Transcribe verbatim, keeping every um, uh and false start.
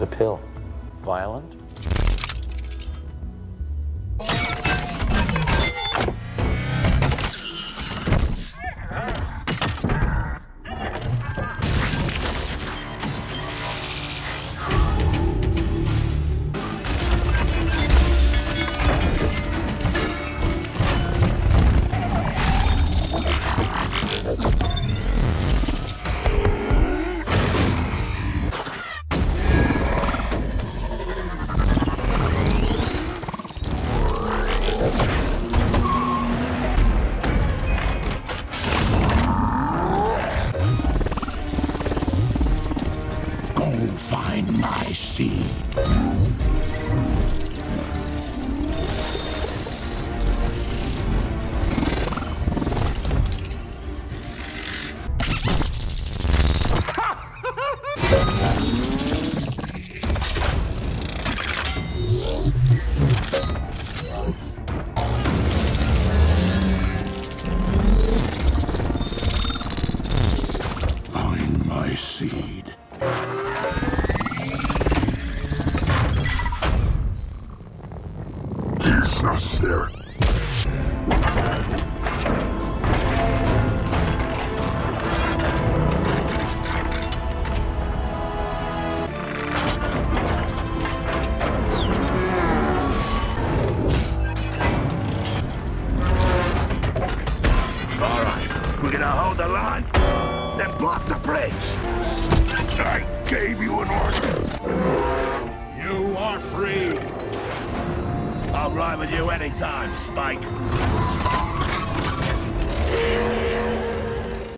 The pill. Violent. Find my seed. Find my seed. There. All right, we're gonna hold the line, then block the brakes. I gave you an order. You are free. I'll ride with you anytime, Spike.